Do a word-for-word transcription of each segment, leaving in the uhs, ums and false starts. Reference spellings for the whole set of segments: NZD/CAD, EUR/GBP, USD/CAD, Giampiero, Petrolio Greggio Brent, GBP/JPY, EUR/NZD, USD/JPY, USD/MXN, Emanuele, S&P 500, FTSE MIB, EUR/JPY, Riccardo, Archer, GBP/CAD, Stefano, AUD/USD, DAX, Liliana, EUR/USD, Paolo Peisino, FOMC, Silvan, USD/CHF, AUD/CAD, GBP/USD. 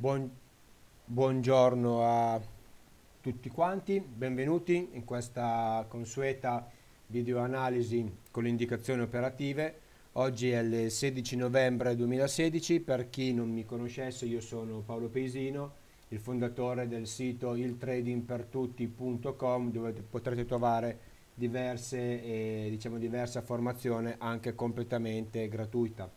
Buon, buongiorno a tutti quanti, benvenuti in questa consueta videoanalisi con le indicazioni operative. Oggi è il sedici novembre duemilasedici, per chi non mi conoscesse io sono Paolo Peisino, il fondatore del sito il trading per tutti punto com, dove potrete trovare diverse, eh, diciamo diversa formazione anche completamente gratuita.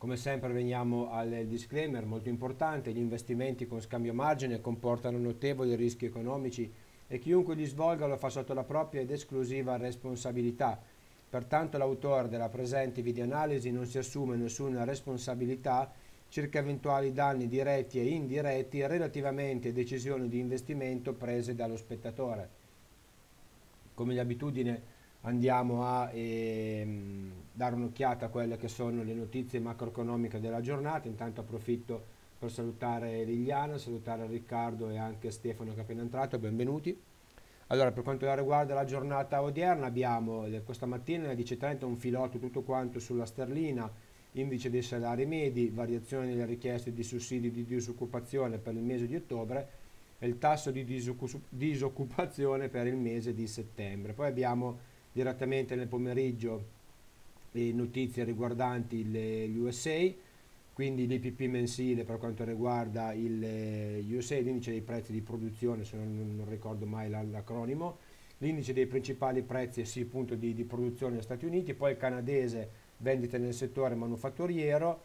Come sempre veniamo al disclaimer molto importante: gli investimenti con scambio margine comportano notevoli rischi economici e chiunque li svolga lo fa sotto la propria ed esclusiva responsabilità. Pertanto l'autore della presente videoanalisi non si assume nessuna responsabilità circa eventuali danni diretti e indiretti relativamente a decisioni di investimento prese dallo spettatore. Come di abitudine andiamo a ehm, dare un'occhiata a quelle che sono le notizie macroeconomiche della giornata. Intanto approfitto per salutare Liliana, salutare Riccardo e anche Stefano che è appena entrato, benvenuti. Allora, per quanto riguarda la giornata odierna, abbiamo questa mattina alle dieci e trenta un filotto tutto quanto sulla sterlina, indice dei salari medi, variazione delle richieste di sussidi di disoccupazione per il mese di ottobre e il tasso di disoccupazione per il mese di settembre. Poi abbiamo direttamente nel pomeriggio le notizie riguardanti le, gli U S A, quindi l'I P P mensile per quanto riguarda gli U S A, l'indice dei prezzi di produzione, se non, non ricordo mai l'acronimo, l'indice dei principali prezzi sì, appunto, di, di produzione negli Stati Uniti, poi il canadese, vendite nel settore manufatturiero,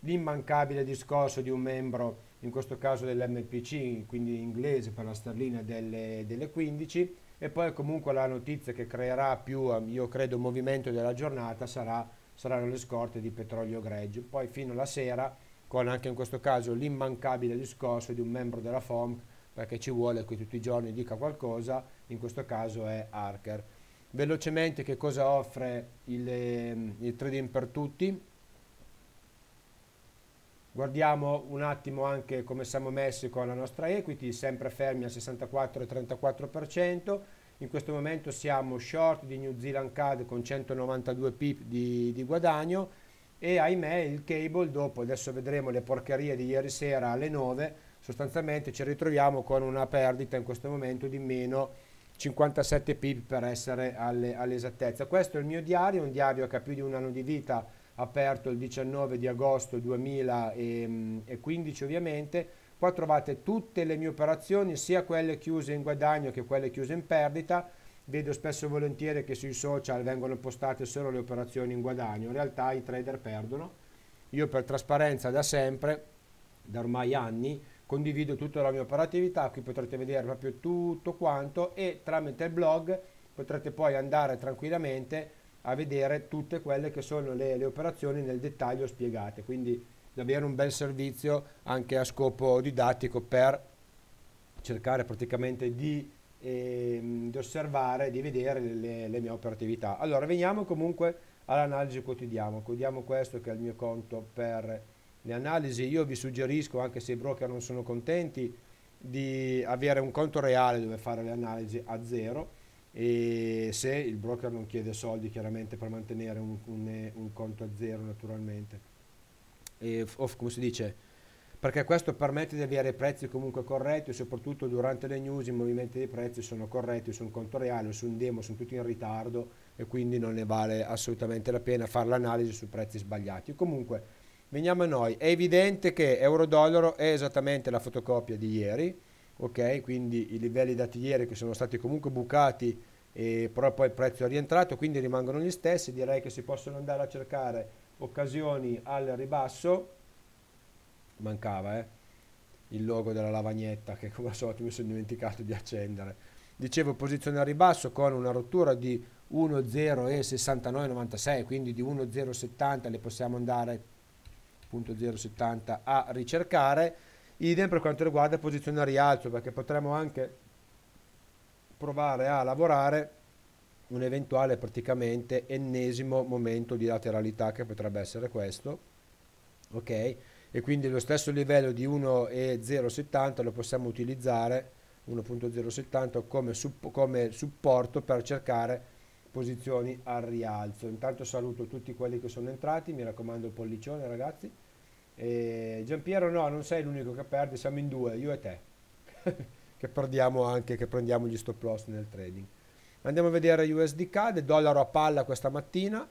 l'immancabile discorso di un membro, in questo caso dell'M P C, quindi inglese per la sterlina, delle, delle quindici. E poi comunque la notizia che creerà più, io credo, movimento della giornata sarà, saranno le scorte di Petrolio Greggio. Poi fino alla sera, con anche in questo caso l'immancabile discorso di un membro della F O M C, perché ci vuole che tutti i giorni dica qualcosa, in questo caso è Archer. Velocemente, che cosa offre il, il trading per tutti? Guardiamo un attimo anche come siamo messi con la nostra equity, sempre fermi al sessantaquattro virgola trentaquattro per cento. In questo momento siamo short di New Zealand C A D con centonovantadue pip di, di guadagno e ahimè il cable, dopo adesso vedremo le porcherie di ieri sera alle nove, sostanzialmente ci ritroviamo con una perdita in questo momento di meno cinquantasette pip per essere all'esattezza. Questo è il mio diario, un diario che ha più di un anno di vita, aperto il diciannove di agosto duemilaquindici ovviamente. Qua trovate tutte le mie operazioni, sia quelle chiuse in guadagno che quelle chiuse in perdita. Vedo spesso e volentieri che sui social vengono postate solo le operazioni in guadagno, in realtà i trader perdono. Io per trasparenza da sempre, da ormai anni, condivido tutta la mia operatività, qui potrete vedere proprio tutto quanto e tramite il blog potrete poi andare tranquillamente a vedere tutte quelle che sono le, le operazioni nel dettaglio spiegate, quindi davvero un bel servizio anche a scopo didattico per cercare praticamente di, eh, di osservare, di vedere le, le mie operatività. Allora veniamo comunque all'analisi quotidiana, codiamo questo che è il mio conto per le analisi. Io vi suggerisco, anche se i broker non sono contenti, di avere un conto reale dove fare le analisi a zero, e se il broker non chiede soldi chiaramente per mantenere un, un, un conto a zero naturalmente, e off, come si dice, perché questo permette di avere prezzi comunque corretti, soprattutto durante le news i movimenti dei prezzi sono corretti su un conto reale, su un demo sono tutti in ritardo e quindi non ne vale assolutamente la pena fare l'analisi su prezzi sbagliati. Comunque veniamo a noi, è evidente che euro-dollaro è esattamente la fotocopia di ieri. Ok, quindi i livelli dati ieri che sono stati comunque bucati, eh, però poi il prezzo è rientrato, quindi rimangono gli stessi. Direi che si possono andare a cercare occasioni al ribasso. Mancava eh, il logo della lavagnetta che come al solito mi sono dimenticato di accendere. Dicevo, posizione al ribasso con una rottura di uno zero sessantanove novantasei, quindi di uno zero settanta le possiamo andare zero virgola zero settanta a ricercare. Idem per quanto riguarda posizione a rialzo, perché potremmo anche provare a lavorare un eventuale praticamente ennesimo momento di lateralità che potrebbe essere questo, ok? E quindi lo stesso livello di uno zero settanta lo possiamo utilizzare, uno zero settanta come, supp come supporto per cercare posizioni al rialzo. Intanto saluto tutti quelli che sono entrati, mi raccomando il pollicione ragazzi. E Giampiero, no, non sei l'unico che perde, siamo in due, io e te, che perdiamo anche, che prendiamo gli stop loss nel trading. Andiamo a vedere U S D/C A D, dollaro a palla questa mattina,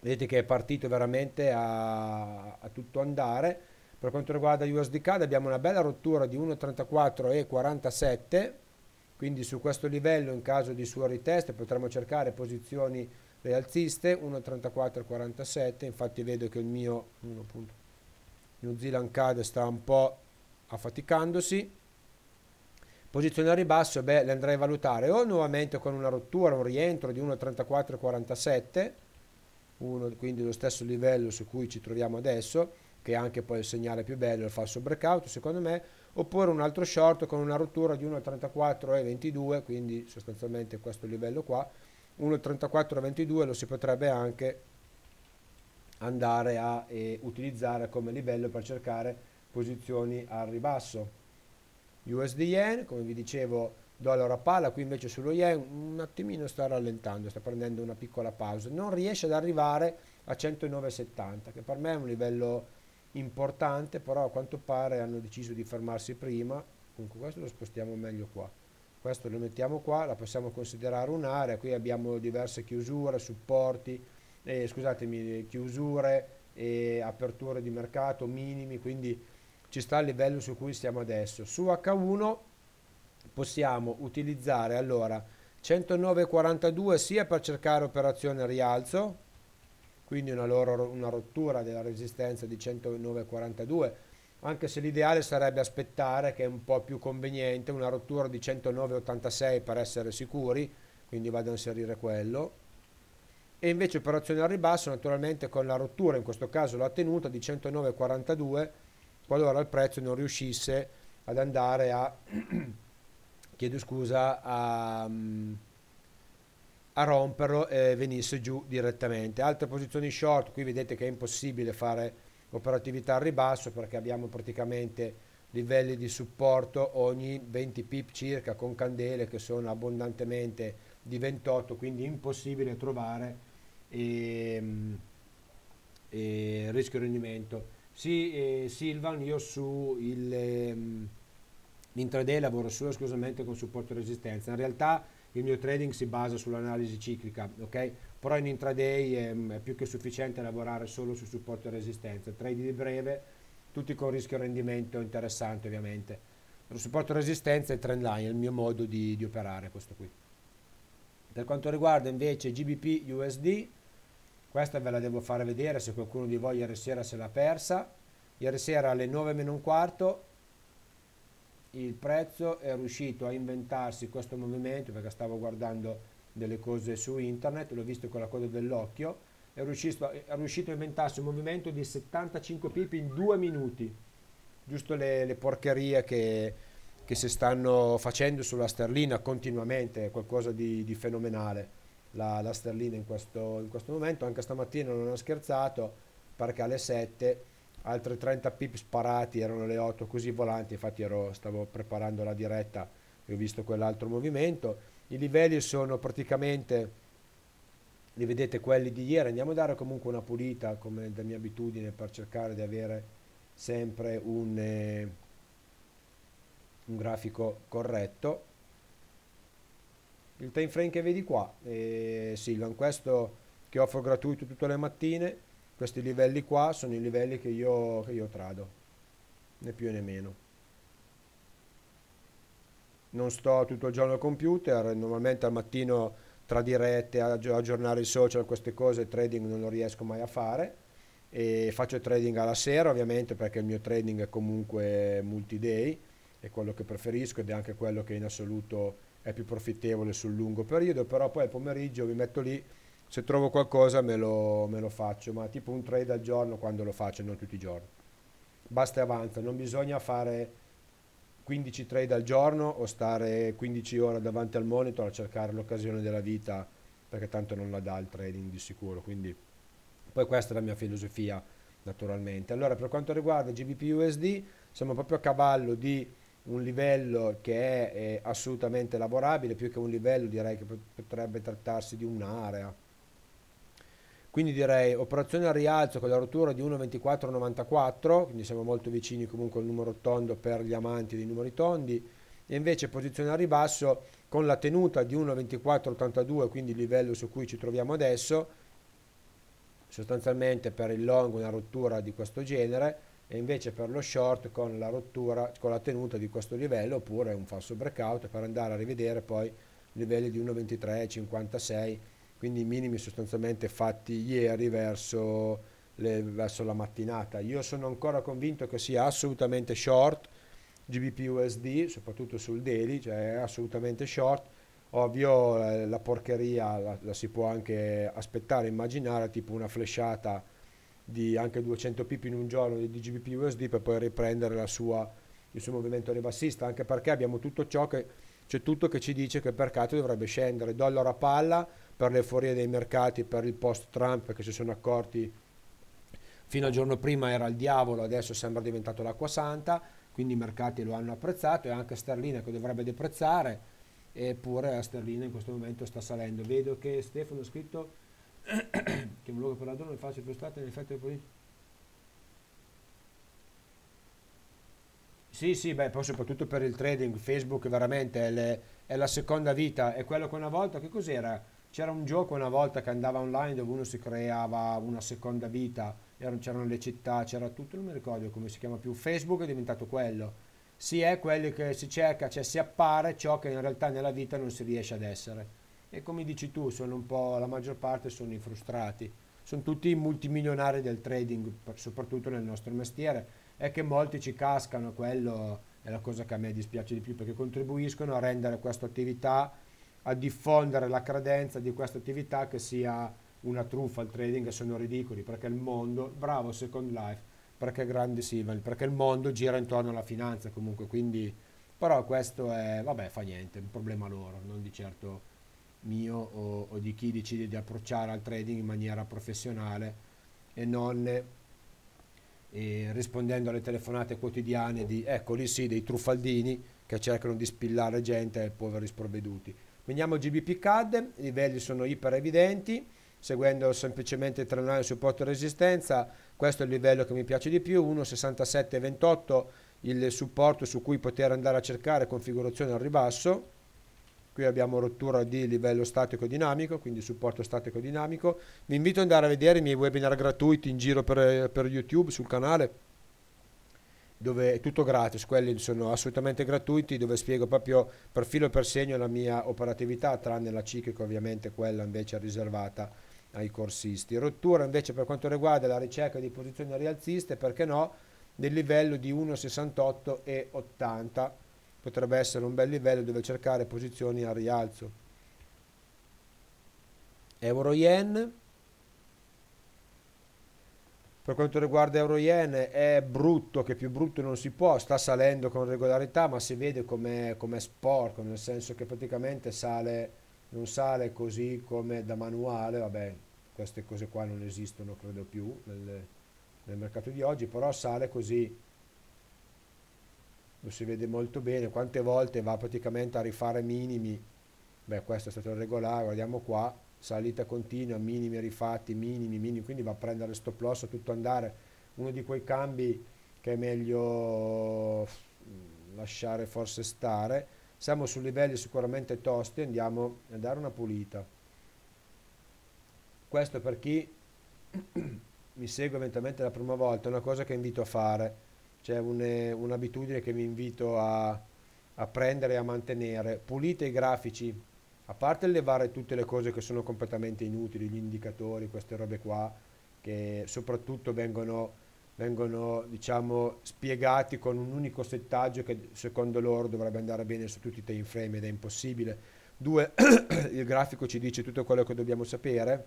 vedete che è partito veramente a, a tutto andare. Per quanto riguarda U S D/C A D abbiamo una bella rottura di uno virgola trentaquattro e quarantasette, quindi su questo livello in caso di suo ritest potremmo cercare posizioni rialziste, uno virgola trentaquattro e quarantasette, infatti vedo che il mio uno punto New Zealand C A D sta un po' affaticandosi. Posizione a ribasso, beh, le andrei a valutare o nuovamente con una rottura, un rientro di uno virgola trentaquattro e quarantasette, uno, quindi lo stesso livello su cui ci troviamo adesso, che è anche poi il segnale più bello, il falso breakout secondo me, oppure un altro short con una rottura di uno virgola trentaquattro e ventidue, quindi sostanzialmente questo livello qua, uno virgola trentaquattro e ventidue lo si potrebbe anche andare a eh, utilizzare come livello per cercare posizioni al ribasso. U S D/Yen, come vi dicevo, dollaro a palla, qui invece sullo yen un attimino sta rallentando, sta prendendo una piccola pausa, non riesce ad arrivare a centonove e settanta, che per me è un livello importante, però a quanto pare hanno deciso di fermarsi prima. Comunque questo lo spostiamo meglio qua, questo lo mettiamo qua, la possiamo considerare un'area, qui abbiamo diverse chiusure, supporti, eh, scusatemi, chiusure e aperture di mercato minimi, quindi ci sta il livello su cui siamo adesso. Su H uno possiamo utilizzare allora centonove e quarantadue sia per cercare operazione rialzo, quindi una, loro, una rottura della resistenza di centonove e quarantadue, anche se l'ideale sarebbe aspettare, che è un po' più conveniente, una rottura di centonove e ottantasei per essere sicuri, quindi vado a inserire quello. E invece operazione al ribasso naturalmente con la rottura, in questo caso l'ho ottenuta, di centonove e quarantadue, qualora il prezzo non riuscisse ad andare a, chiedo scusa, a, a romperlo e venisse giù direttamente. Altre posizioni short, qui vedete che è impossibile fare operatività al ribasso perché abbiamo praticamente livelli di supporto ogni venti pip circa, con candele che sono abbondantemente di ventotto, quindi impossibile trovare e, e rischio rendimento. Sì, eh, Silvan, io su l'intraday eh, lavoro solo esclusivamente con supporto e resistenza. In realtà il mio trading si basa sull'analisi ciclica, ok? Però in intraday è, è più che sufficiente lavorare solo su supporto e resistenza. Trade di breve, tutti con rischio e rendimento interessante ovviamente. Lo supporto e resistenza e trend line è il mio modo di, di operare, questo qui. Per quanto riguarda invece G B P U S D, questa ve la devo fare vedere, se qualcuno di voi ieri sera se l'ha persa. Ieri sera alle nove meno un quarto il prezzo è riuscito a inventarsi questo movimento, perché stavo guardando delle cose su internet, l'ho visto con la coda dell'occhio, è riuscito, è riuscito a inventarsi un movimento di settantacinque pip in due minuti. Giusto le, le porcherie che, che si stanno facendo sulla sterlina continuamente, è qualcosa di, di fenomenale. La, la sterlina in questo, in questo momento, anche stamattina non ho scherzato, perché alle sette altre trenta pip sparati, erano le otto così volanti, infatti ero, stavo preparando la diretta e ho visto quell'altro movimento. I livelli sono praticamente, li vedete quelli di ieri, andiamo a dare comunque una pulita come da mia abitudine per cercare di avere sempre un, eh, un grafico corretto. Il time frame che vedi qua, eh, Silvan, questo che offro gratuito tutte le mattine, questi livelli qua sono i livelli che io, che io trado, né più né meno. Non sto tutto il giorno al computer, normalmente al mattino tra dirette, aggiornare i social, queste cose, il trading non lo riesco mai a fare, e faccio trading alla sera ovviamente perché il mio trading è comunque multi-day, è quello che preferisco ed è anche quello che in assoluto è più profittevole sul lungo periodo. Però poi al pomeriggio mi metto lì, se trovo qualcosa me lo, me lo faccio, ma tipo un trade al giorno quando lo faccio, non tutti i giorni, basta e avanza. Non bisogna fare quindici trade al giorno o stare quindici ore davanti al monitor a cercare l'occasione della vita, perché tanto non la dà il trading di sicuro. Quindi poi questa è la mia filosofia naturalmente. Allora per quanto riguarda G B P U S D siamo proprio a cavallo di un livello che è, è assolutamente lavorabile, più che un livello direi che potrebbe trattarsi di un'area. Quindi direi operazione al rialzo con la rottura di uno virgola ventiquattro novantaquattro, quindi siamo molto vicini comunque al numero tondo per gli amanti dei numeri tondi, e invece posizione al ribasso con la tenuta di uno virgola ventiquattro ottantadue, quindi il livello su cui ci troviamo adesso, sostanzialmente per il long una rottura di questo genere, e invece per lo short con la rottura, con la tenuta di questo livello oppure un falso breakout per andare a rivedere poi livelli di uno virgola ventitré cinquantasei, quindi i minimi sostanzialmente fatti ieri verso, le, verso la mattinata. Io sono ancora convinto che sia assolutamente short G B P U S D, soprattutto sul daily, cioè è assolutamente short. Ovvio eh, la porcheria la, la si può anche aspettare, immaginare, tipo una flashata di anche duecento pip in un giorno di G B P U S D per poi riprendere la sua, il suo movimento ribassista, anche perché abbiamo tutto ciò che c'è, tutto che ci dice che il mercato dovrebbe scendere, dollaro a palla, per l'euforia dei mercati, per il post-Trump che si sono accorti fino al giorno prima era il diavolo, adesso sembra diventato l'acqua santa, quindi i mercati lo hanno apprezzato, e anche sterlina che dovrebbe deprezzare, eppure la sterlina in questo momento sta salendo. Vedo che Stefano ha scritto che un luogo per la donna è facile frustrata nell'effetto del politico. Sì, sì, beh, poi soprattutto per il trading, Facebook veramente è, le, è la seconda vita, è quello che una volta, che cos'era? C'era un gioco una volta che andava online dove uno si creava una seconda vita, c'erano le città, c'era tutto, non mi ricordo come si chiama più, Facebook è diventato quello. Si è quelli che si cerca, cioè si appare ciò che in realtà nella vita non si riesce ad essere. E come dici tu, sono un po', la maggior parte sono i frustrati, sono tutti i multimilionari del trading, soprattutto nel nostro mestiere, è che molti ci cascano, quello è la cosa che a me dispiace di più, perché contribuiscono a rendere questa attività, a diffondere la credenza di questa attività che sia una truffa il trading, e sono ridicoli, perché il mondo, bravo Second Life, perché grande Silvan, perché il mondo gira intorno alla finanza comunque, quindi però questo è, vabbè, fa niente, è un problema loro, non di certo mio o, o di chi decide di approcciare al trading in maniera professionale e non eh, rispondendo alle telefonate quotidiane di, eccoli sì, dei truffaldini che cercano di spillare gente ai poveri sprovveduti. Veniamo a G B P C A D, i livelli sono iper evidenti, seguendo semplicemente il trentennale supporto e resistenza. Questo è il livello che mi piace di più, uno virgola sessantasette ventotto, il supporto su cui poter andare a cercare configurazione al ribasso. Qui abbiamo rottura di livello statico dinamico, quindi supporto statico dinamico. Vi invito ad andare a vedere i miei webinar gratuiti in giro per, per YouTube sul canale, dove è tutto gratis, quelli sono assolutamente gratuiti, dove spiego proprio per filo e per segno la mia operatività, tranne la C I C che ovviamente quella invece è riservata ai corsisti. Rottura invece per quanto riguarda la ricerca di posizioni rialziste, perché no, del livello di uno virgola sessantotto e ottanta. Potrebbe essere un bel livello dove cercare posizioni a rialzo. Euro-Yen. Per quanto riguarda Euro-Yen è brutto, che più brutto non si può, sta salendo con regolarità, ma si vede com'è sporco, nel senso che praticamente sale, non sale così come da manuale, vabbè, queste cose qua non esistono credo più nel, nel mercato di oggi, però sale così. Lo si vede molto bene, quante volte va praticamente a rifare minimi, beh questo è stato regolare, guardiamo qua, salita continua, minimi rifatti, minimi, minimi, quindi va a prendere stop loss, tutto andare, uno di quei cambi che è meglio lasciare forse stare. Siamo su livelli sicuramente tosti, andiamo a dare una pulita. Questo per chi mi segue eventualmente la prima volta, è una cosa che invito a fare. C'è un'abitudine che vi invito a, a prendere e a mantenere. Pulite i grafici, a parte levare tutte le cose che sono completamente inutili, gli indicatori, queste robe qua, che soprattutto vengono, vengono diciamo, spiegati con un unico settaggio che secondo loro dovrebbe andare bene su tutti i time frame ed è impossibile. Due, il grafico ci dice tutto quello che dobbiamo sapere.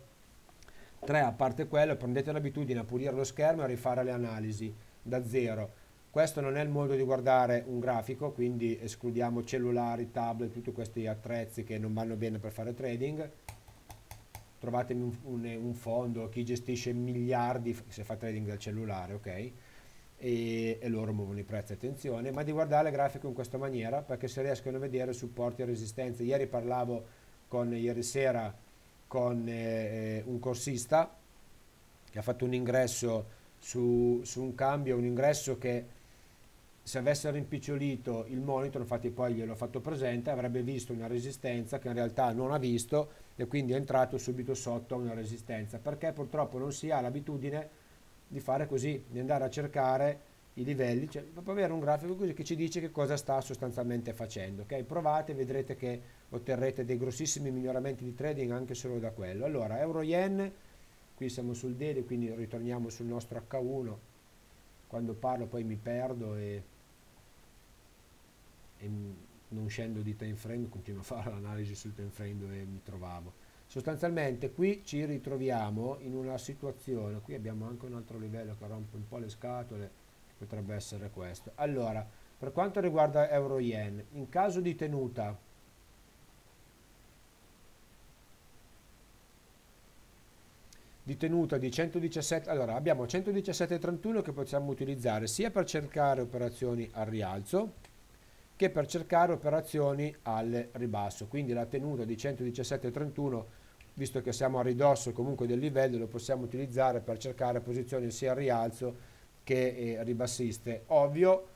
Tre, a parte quello, prendete l'abitudine a pulire lo schermo e a rifare le analisi da zero. Questo non è il modo di guardare un grafico, quindi escludiamo cellulari, tablet, tutti questi attrezzi che non vanno bene per fare trading. Trovatemi un, un, un fondo, chi gestisce miliardi, se fa trading dal cellulare, ok? E, e loro muovono i prezzi, attenzione, ma di guardare il grafico in questa maniera, perché si riescono a vedere supporti e resistenze. Ieri parlavo con, ieri sera con eh, un corsista che ha fatto un ingresso su, su un cambio, un ingresso che se avesse rimpicciolito il monitor, infatti poi gliel'ho fatto presente, avrebbe visto una resistenza che in realtà non ha visto e quindi è entrato subito sotto una resistenza, perché purtroppo non si ha l'abitudine di fare così, di andare a cercare i livelli, cioè proprio avere un grafico così che ci dice che cosa sta sostanzialmente facendo. Ok, provate, vedrete che otterrete dei grossissimi miglioramenti di trading anche solo da quello. Allora, euro yen, qui siamo sul daily, quindi ritorniamo sul nostro acca uno, quando parlo poi mi perdo e E non scendo di time frame, continuo a fare l'analisi sul time frame dove mi trovavo. Sostanzialmente qui ci ritroviamo in una situazione, qui abbiamo anche un altro livello che rompe un po' le scatole, potrebbe essere questo. Allora, per quanto riguarda euro yen, in caso di tenuta di tenuta di centodiciassette, allora abbiamo centodiciassette virgola trentuno che possiamo utilizzare sia per cercare operazioni al rialzo che per cercare operazioni al ribasso, quindi la tenuta di centodiciassette virgola trentuno, visto che siamo a ridosso comunque del livello, lo possiamo utilizzare per cercare posizioni sia al rialzo che eh, ribassiste. Ovvio,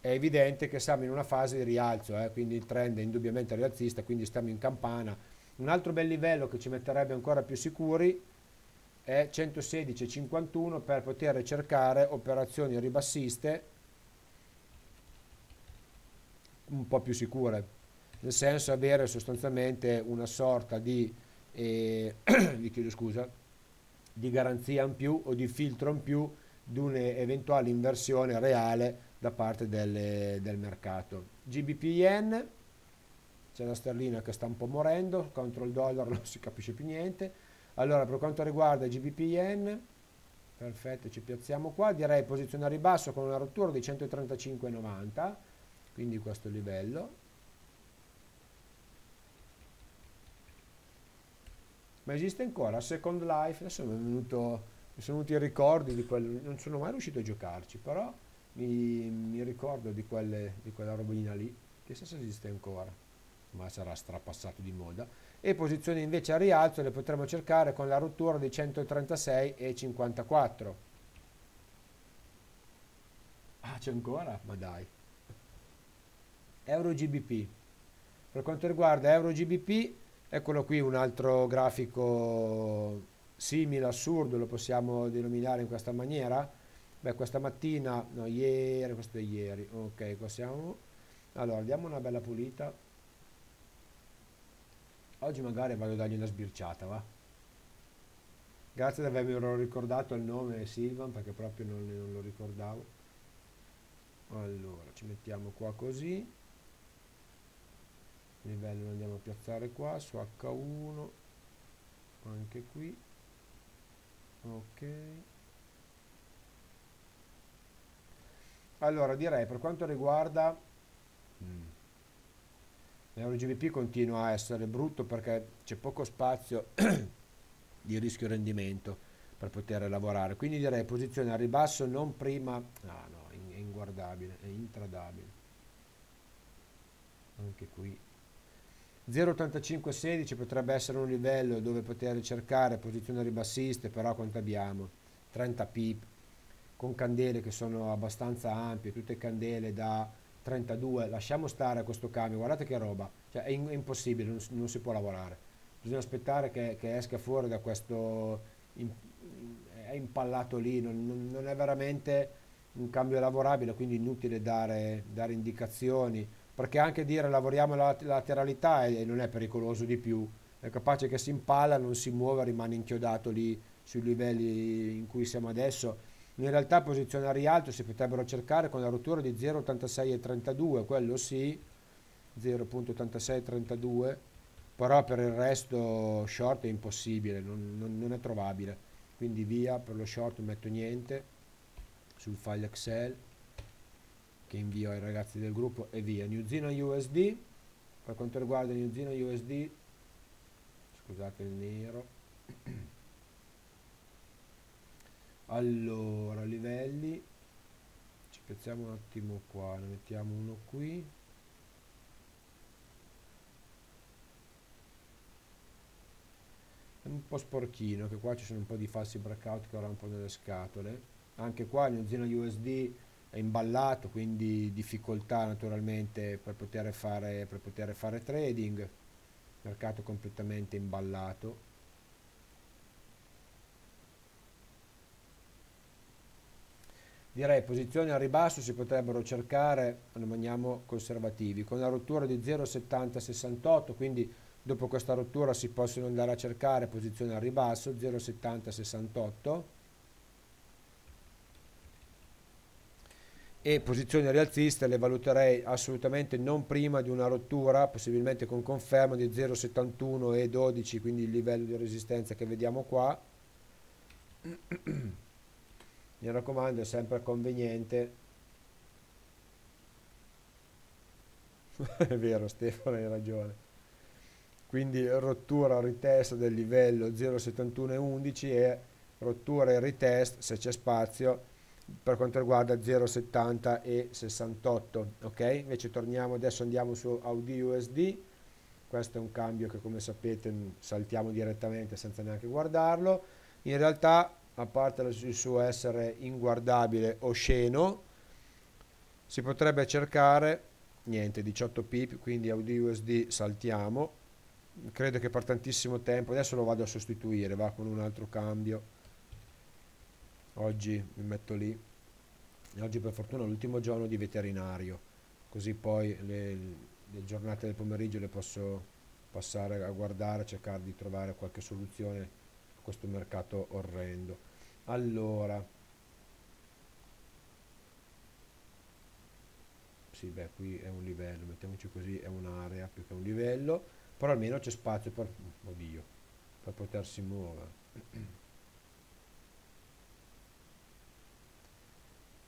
è evidente che siamo in una fase di rialzo, eh, quindi il trend è indubbiamente rialzista, quindi stiamo in campana. Un altro bel livello che ci metterebbe ancora più sicuri è centosedici virgola cinquantuno per poter cercare operazioni ribassiste un po' più sicure, nel senso avere sostanzialmente una sorta di, eh, vi chiedo scusa, di garanzia in più o di filtro in più di un'eventuale inversione reale da parte del, del mercato. gi bi pi yen, c'è la sterlina che sta un po' morendo, contro il dollaro non si capisce più niente. Allora, per quanto riguarda gi bi pi yen, perfetto, ci piazziamo qua, direi posizione a ribasso con una rottura di centotrentacinque virgola novanta, quindi questo livello. Ma esiste ancora Second Life? Adesso mi è venuto, mi sono venuti i ricordi di quello, non sono mai riuscito a giocarci, però mi, mi ricordo di, quelle, di quella robina lì, chissà se esiste ancora, ma sarà strapassato di moda. E posizioni invece a rialzo le potremo cercare con la rottura di centotrentasei virgola cinquantaquattro. Ah, c'è ancora? Ma dai. euro gi bi pi, per quanto riguarda euro gi bi pi, eccolo qui un altro grafico simile, assurdo, lo possiamo denominare in questa maniera. Beh, questa mattina, no, ieri, questo è ieri, ok, qua siamo. Allora, diamo una bella pulita. Oggi magari vado a dargli una sbirciata, va? Grazie di avermi ricordato il nome Silvan, perché proprio non, non lo ricordavo. Allora, ci mettiamo qua così. Livello lo andiamo a piazzare qua, su acca uno, anche qui. Ok. Allora, direi per quanto riguarda mm. l'euro gi bi pi continua a essere brutto perché c'è poco spazio di rischio rendimento per poter lavorare, quindi direi posizione a ribasso non prima, ah no, è inguardabile, è intradabile anche qui. Zero virgola ottantacinque sedici potrebbe essere un livello dove poter cercare posizioni ribassiste, però quanto abbiamo? trenta pip con candele che sono abbastanza ampie, tutte candele da trentadue, lasciamo stare a questo cambio, guardate che roba, cioè è, in, è impossibile, non, non si può lavorare, bisogna aspettare che, che esca fuori da questo in, è impallato lì, non, non è veramente un cambio lavorabile, quindi inutile dare, dare indicazioni, perché anche dire lavoriamo la lateralità e non è pericoloso di più, è capace che si impalla, non si muove, rimane inchiodato lì sui livelli in cui siamo adesso. In realtà posizioni a rialzo si potrebbero cercare con la rottura di zero virgola ottantasei trentadue, quello sì, zero virgola ottantasei trentadue, però per il resto short è impossibile, non, non, non è trovabile, quindi via, per lo short metto niente sul file Excel che invio ai ragazzi del gruppo e via. New Zealand U S D, per quanto riguarda New Zealand U S D, scusate il nero, allora livelli, ci piazziamo un attimo qua, ne mettiamo uno qui, un po' sporchino, che qua ci sono un po' di falsi breakout che ora un po' nelle scatole. Anche qua il N Z D U S D è imballato, quindi difficoltà naturalmente per poter fare, per poter fare trading, mercato completamente imballato. Direi posizioni al ribasso si potrebbero cercare, rimaniamo conservativi, con la rottura di zero virgola settanta sessantotto, quindi dopo questa rottura si possono andare a cercare posizioni al ribasso zero virgola settanta sessantotto e posizioni rialziste le valuterei assolutamente non prima di una rottura, possibilmente con conferma di zero virgola settantuno e dodici, quindi il livello di resistenza che vediamo qua. Mi raccomando, è sempre conveniente. È vero Stefano, hai ragione. Quindi rottura, ritest del livello zero virgola settantuno e undici e rottura e ritest, se c'è spazio, per quanto riguarda zero virgola settanta e sessantotto. Ok, invece torniamo adesso, andiamo su A U D/U S D. Questo è un cambio che, come sapete, saltiamo direttamente senza neanche guardarlo. In realtà, a parte il suo essere inguardabile o osceno, si potrebbe cercare niente diciotto pip, quindi A U D/U S D saltiamo. Credo che per tantissimo tempo, adesso lo vado a sostituire, va con un altro cambio. Oggi mi metto lì, oggi per fortuna è l'ultimo giorno di veterinario, così poi le, le giornate del pomeriggio le posso passare a guardare, a cercare di trovare qualche soluzione a questo mercato orrendo. Allora, sì, beh, qui è un livello, mettiamoci così, è un'area più che un livello, però almeno c'è spazio per, oddio, per potersi muovere.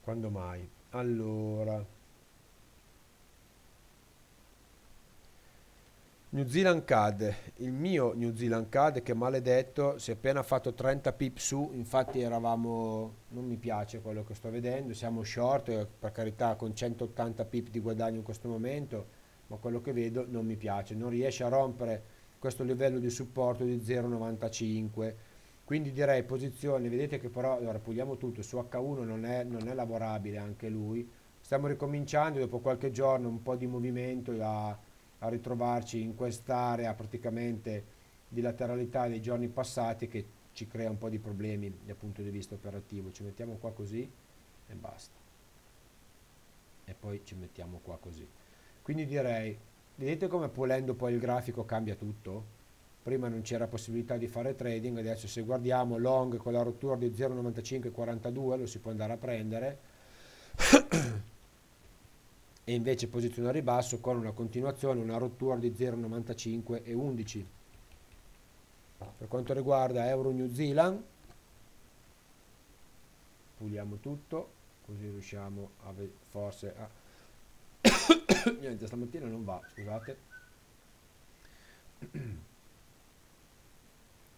Quando mai? Allora, New Zealand C A D, il mio New Zealand C A D che maledetto si è appena fatto trenta pip su, infatti eravamo, non mi piace quello che sto vedendo, siamo short, per carità, con centottanta pip di guadagno in questo momento, ma quello che vedo non mi piace, non riesce a rompere questo livello di supporto di zero virgola novantacinque, quindi direi posizione, vedete che però, allora puliamo tutto, su H uno non è, non è lavorabile anche lui, stiamo ricominciando dopo qualche giorno un po' di movimento a, a ritrovarci in quest'area praticamente di lateralità dei giorni passati che ci crea un po' di problemi dal punto di vista operativo, ci mettiamo qua così e basta, e poi ci mettiamo qua così. Quindi direi, vedete come pulendo poi il grafico cambia tutto? Prima non c'era possibilità di fare trading, adesso se guardiamo long con la rottura di zero virgola novantacinque quarantadue lo si può andare a prendere e invece posizione a ribasso con una continuazione, una rottura di zero virgola novantacinque e undici. Per quanto riguarda Euro New Zealand, puliamo tutto, così riusciamo a forse a... niente, stamattina non va, scusate.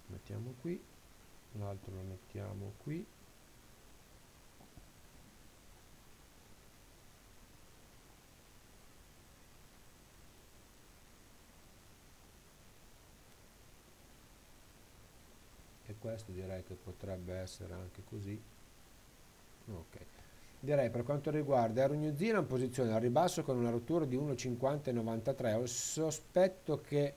Mettiamo qui, l'altro lo mettiamo qui. E questo direi che potrebbe essere anche così. Ok. Direi per quanto riguarda Euro New Zealand, posizione al ribasso con una rottura di uno virgola cinquanta e novantatré. Ho il sospetto che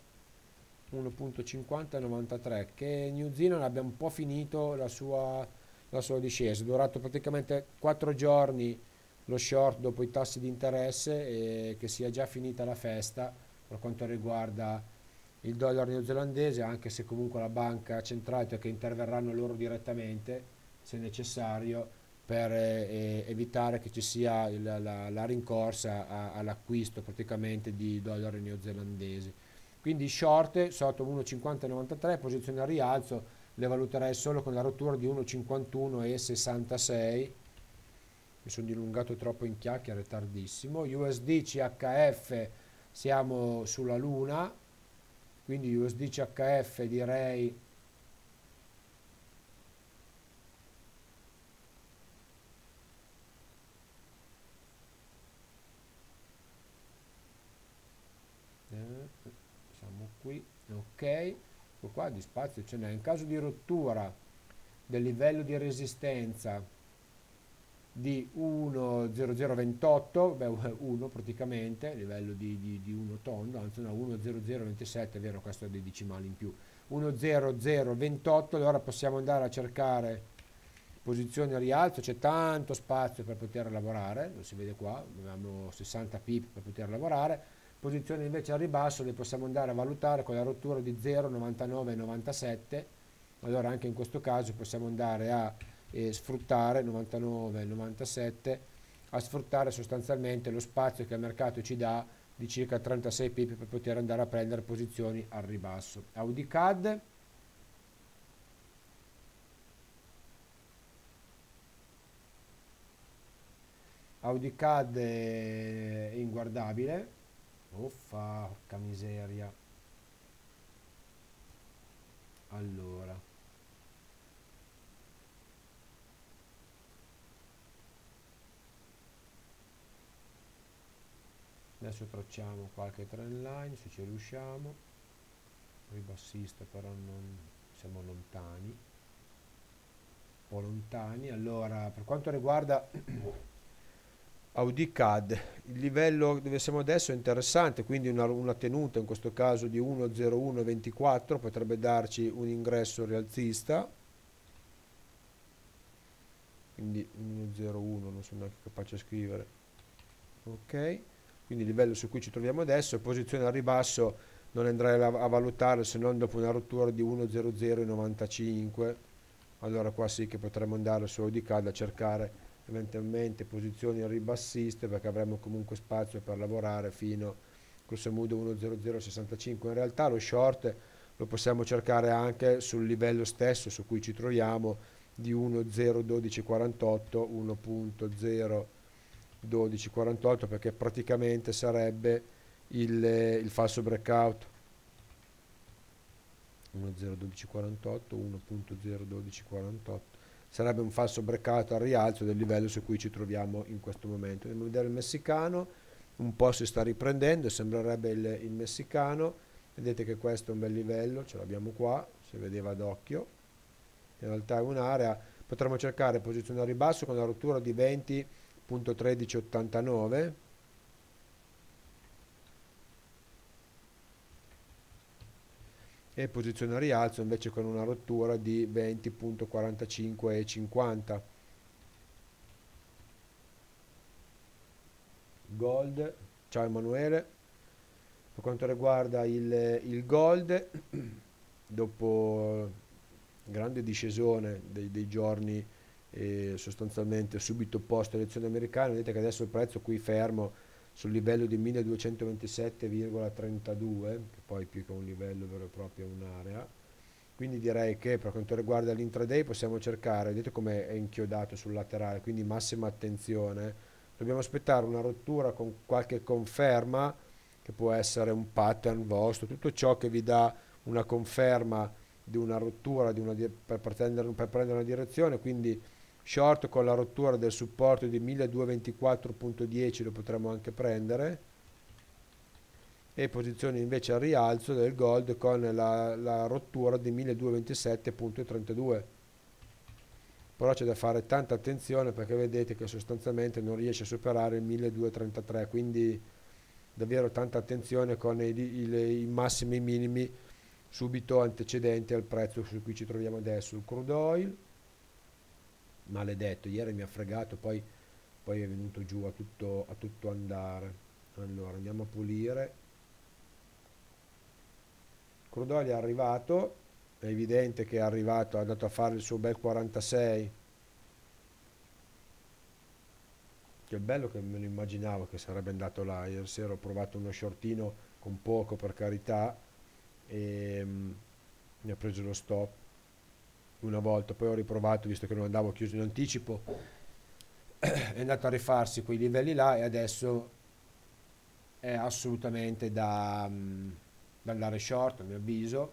uno virgola cinquanta e novantatré, che New Zealand abbia un po' finito la sua, la sua discesa. È durato praticamente quattro giorni lo short dopo i tassi di interesse e che sia già finita la festa per quanto riguarda il dollaro neozelandese, anche se comunque la banca centrale che interverranno loro direttamente se necessario, per eh, evitare che ci sia il, la, la rincorsa all'acquisto praticamente di dollari neozelandesi. Quindi short sotto uno virgola cinquanta e novantatré, posizione a rialzo le valuterei solo con la rottura di uno virgola cinquantuno e sessantasei. Mi sono dilungato troppo in chiacchiere, tardissimo. U S D C H F siamo sulla luna, quindi U S D C H F direi ok, ecco qua di spazio ce n'è. In caso di rottura del livello di resistenza di uno zero zero ventotto, beh uno praticamente, livello di, di, di uno tondo, anzi no, uno zero zero ventisette, è vero, questo è dei decimali in più, uno zero zero ventotto, allora possiamo andare a cercare posizione a rialzo, c'è tanto spazio per poter lavorare, lo si vede qua, abbiamo sessanta pip per poter lavorare. Posizioni invece a ribasso le possiamo andare a valutare con la rottura di zero virgola novantanove novantasette, allora anche in questo caso possiamo andare a eh, sfruttare novantanove virgola novantasette, a sfruttare sostanzialmente lo spazio che il mercato ci dà di circa trentasei pip per poter andare a prendere posizioni al ribasso. A U D/C A D, A U D/C A D è inguardabile, uffa, porca miseria. Allora, adesso tracciamo qualche trend line se ci riusciamo. Ribassista, però non siamo lontani, un po' lontani. Allora, per quanto riguarda A U D/C A D, il livello dove siamo adesso è interessante, quindi una, una tenuta in questo caso di uno zero uno ventiquattro potrebbe darci un ingresso rialzista, quindi uno zero uno, non sono neanche capace a scrivere, ok, quindi il livello su cui ci troviamo adesso, posizione al ribasso non andrei a, a valutare se non dopo una rottura di uno zero zero novantacinque, allora qua sì che potremmo andare su A U D/C A D a cercare eventualmente posizioni ribassiste, perché avremo comunque spazio per lavorare fino grosso modo uno zero zero sessantacinque. In realtà lo short lo possiamo cercare anche sul livello stesso su cui ci troviamo di uno zero dodici quarantotto, uno zero dodici quarantotto, perché praticamente sarebbe il, il falso breakout uno zero dodici quarantotto, uno zero dodici quarantotto sarebbe un falso breakout al rialzo del livello su cui ci troviamo in questo momento. Andiamo a vedere il messicano, un po' si sta riprendendo, sembrerebbe il, il messicano, vedete che questo è un bel livello, ce l'abbiamo qua, si vedeva d'occhio, in realtà è un'area, potremmo cercare posizione a ribasso con una rottura di venti virgola tredici ottantanove, e posizione a rialzo invece con una rottura di venti virgola quarantacinque cinquanta. Gold, ciao Emanuele. Per quanto riguarda il, il gold, dopo grande discesone dei, dei giorni eh, sostanzialmente subito post elezioni americane, vedete che adesso il prezzo qui fermo sul livello di milleduecentoventisette virgola trentadue, che poi più che un livello vero e proprio è un'area, quindi direi che per quanto riguarda l'intraday possiamo cercare, vedete come è inchiodato sul laterale, quindi massima attenzione, dobbiamo aspettare una rottura con qualche conferma, che può essere un pattern vostro, tutto ciò che vi dà una conferma di una rottura di una di per, prendere, per prendere una direzione, quindi short con la rottura del supporto di milleduecentoventiquattro virgola dieci lo potremmo anche prendere, e posizioni invece al rialzo del gold con la, la rottura di milleduecentoventisette virgola trentadue, però c'è da fare tanta attenzione perché vedete che sostanzialmente non riesce a superare il milleduecentotrentatré, quindi davvero tanta attenzione con i, i, i massimi minimi subito antecedenti al prezzo su cui ci troviamo adesso. Il crude oil, maledetto, ieri mi ha fregato, poi, poi è venuto giù a tutto, a tutto andare. Allora andiamo a pulire. Crudoglio è arrivato, è evidente che è arrivato, ha andato a fare il suo bel quarantasei, che bello, che me lo immaginavo che sarebbe andato là. Ieri sera ho provato uno shortino con poco, per carità, e mh, mi ha preso lo stop una volta, poi ho riprovato visto che non andavo chiuso in anticipo, è andato a rifarsi quei livelli là e adesso è assolutamente da, da andare short a mio avviso.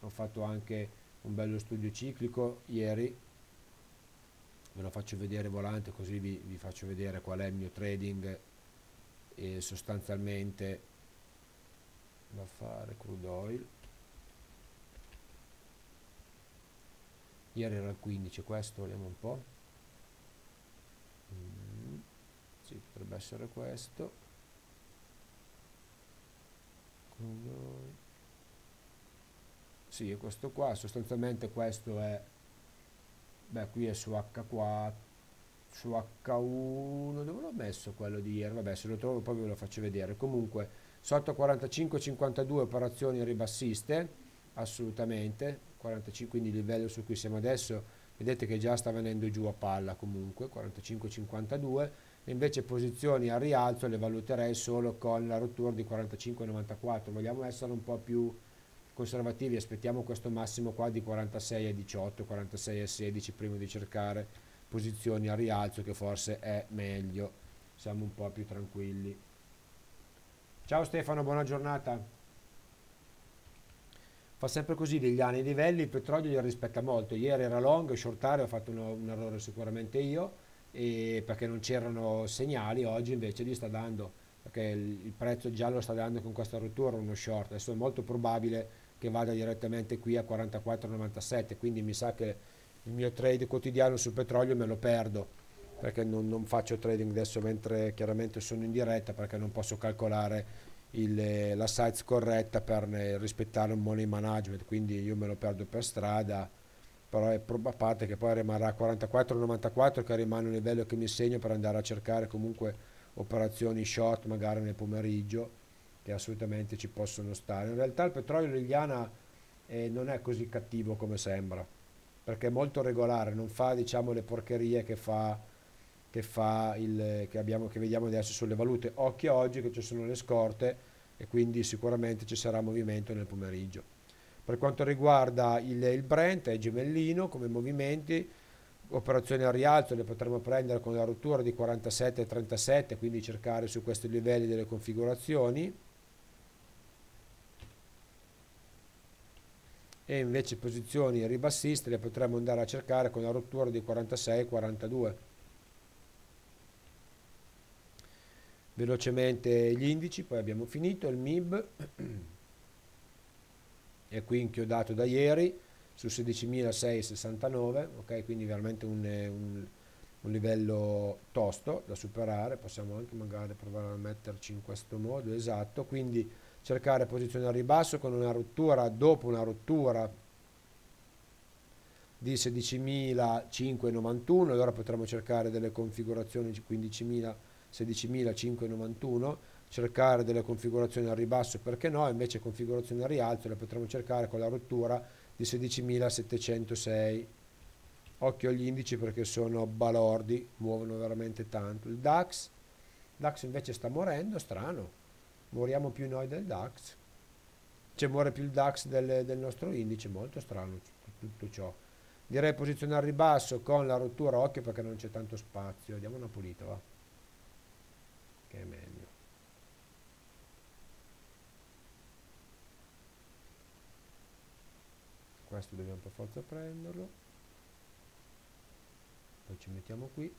Ho fatto anche un bello studio ciclico ieri, ve lo faccio vedere volante così vi, vi faccio vedere qual è il mio trading, e sostanzialmente da fare crude oil. ieri era il quindici, questo vediamo un po'. Mm, sì, potrebbe essere questo. Sì, è questo qua, sostanzialmente questo è, beh, qui è su H quattro, su H uno, dove l'ho messo quello di ieri? Vabbè, se lo trovo poi ve lo faccio vedere. Comunque sotto quarantacinque cinquantadue operazioni ribassiste assolutamente, quarantacinque, quindi il livello su cui siamo adesso vedete che già sta venendo giù a palla, comunque quarantacinque cinquantadue, e invece posizioni a rialzo le valuterei solo con la rottura di quarantacinque novantaquattro. Vogliamo essere un po' più conservativi, aspettiamo questo massimo qua di quarantasei e diciotto, quarantasei e sedici prima di cercare posizioni a rialzo, che forse è meglio, siamo un po' più tranquilli. Ciao Stefano, buona giornata. Fa sempre così Liliana, i livelli il petrolio li rispetta molto. Ieri era long, shortare, ho fatto uno, un errore sicuramente io, e perché non c'erano segnali. Oggi invece gli sta dando, perché il, il prezzo giallo sta dando con questa rottura uno short. Adesso è molto probabile che vada direttamente qui a quarantaquattro novantasette, quindi mi sa che il mio trade quotidiano sul petrolio me lo perdo, perché non, non faccio trading adesso mentre chiaramente sono in diretta, perché non posso calcolare Il, la size corretta per rispettare un money management, quindi io me lo perdo per strada. Però è probabile che poi rimarrà quarantaquattro novantaquattro, che rimane un livello che mi segno per andare a cercare comunque operazioni short magari nel pomeriggio, che assolutamente ci possono stare. In realtà il petrolio, Liliana, eh, non è così cattivo come sembra, perché è molto regolare, non fa, diciamo, le porcherie che fa che fa il che abbiamo che vediamo adesso sulle valute. Occhio oggi che ci sono le scorte, e quindi sicuramente ci sarà movimento nel pomeriggio. Per quanto riguarda il, il Brent, è gemellino come movimenti, operazioni a rialzo le potremo prendere con la rottura di quarantasette e trentasette, quindi cercare su questi livelli delle configurazioni. E invece posizioni ribassiste le potremo andare a cercare con la rottura di quarantasei e quarantadue. Velocemente gli indici, poi abbiamo finito. Il M I B è qui inchiodato da ieri su sedicimilasei sessantanove, ok, quindi veramente un, un, un livello tosto da superare. Possiamo anche magari provare a metterci in questo modo, esatto, quindi cercare posizione al ribasso con una rottura dopo una rottura di sedicimilacinquecentonovantuno, allora potremmo cercare delle configurazioni quindicimila sedicimilacinquecentonovantuno, cercare delle configurazioni al ribasso, perché no. Invece configurazioni al rialzo le potremo cercare con la rottura di sedicimilasettecentosei. Occhio agli indici perché sono balordi, muovono veramente tanto. Il DAX, DAX invece sta morendo, strano, moriamo più noi del DAX, cioè muore più il DAX del, del nostro indice, molto strano tutto ciò. Direi posizione al ribasso con la rottura, occhio perché non c'è tanto spazio, diamo una pulita, va, che è meglio. Questo dobbiamo per forza prenderlo, poi ci mettiamo qui e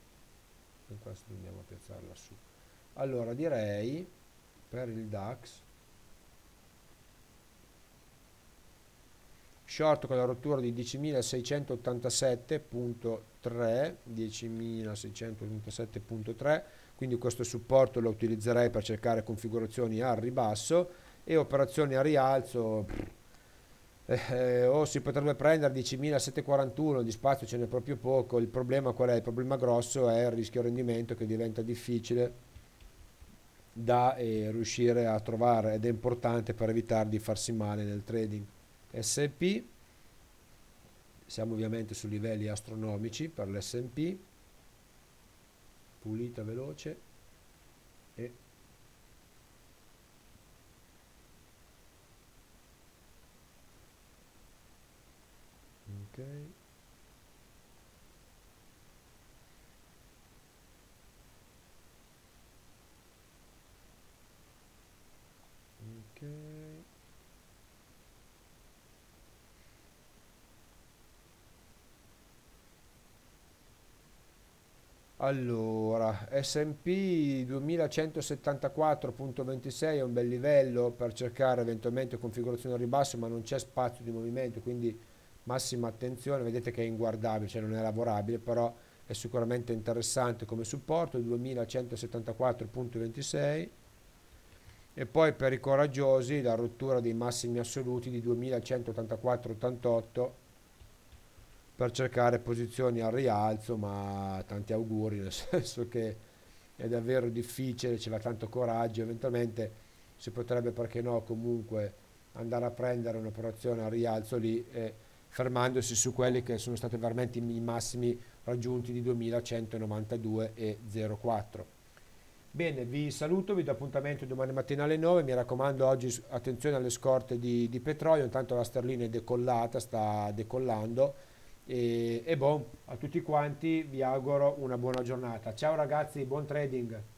questo dobbiamo piazzare lassù. Allora direi per il DAX short con la rottura di diecimilaseicentottantasette virgola tre, diecimilaseicentottantasette virgola tre, quindi questo supporto lo utilizzerei per cercare configurazioni al ribasso. E operazioni a rialzo eh, o si potrebbe prendere diecimilasettecentoquarantuno, di spazio ce n'è proprio poco. Il problema qual è? Il problema grosso è il rischio rendimento, che diventa difficile da eh, riuscire a trovare, ed è importante per evitare di farsi male nel trading. S and P, siamo ovviamente su livelli astronomici per l'S and P, pulita veloce, e ok, ok, allora S and P duemilacentosettantaquattro virgola ventisei è un bel livello per cercare eventualmente configurazione al ribasso, ma non c'è spazio di movimento, quindi massima attenzione, vedete che è inguardabile, cioè non è lavorabile, però è sicuramente interessante come supporto, duemilacentosettantaquattro virgola ventisei, e poi per i coraggiosi la rottura dei massimi assoluti di duemilacentottantaquattro virgola ottantotto per cercare posizioni al rialzo, ma tanti auguri, nel senso che è davvero difficile, ci va tanto coraggio, eventualmente si potrebbe, perché no, comunque andare a prendere un'operazione a rialzo lì, eh, fermandosi su quelli che sono stati veramente i massimi raggiunti di duemilacentonovantadue virgola zero quattro. Bene, vi saluto, vi do appuntamento domani mattina alle nove, mi raccomando oggi attenzione alle scorte di, di petrolio, intanto la sterlina è decollata, sta decollando. E, e boh, a tutti quanti vi auguro una buona giornata. Ciao ragazzi, buon trading!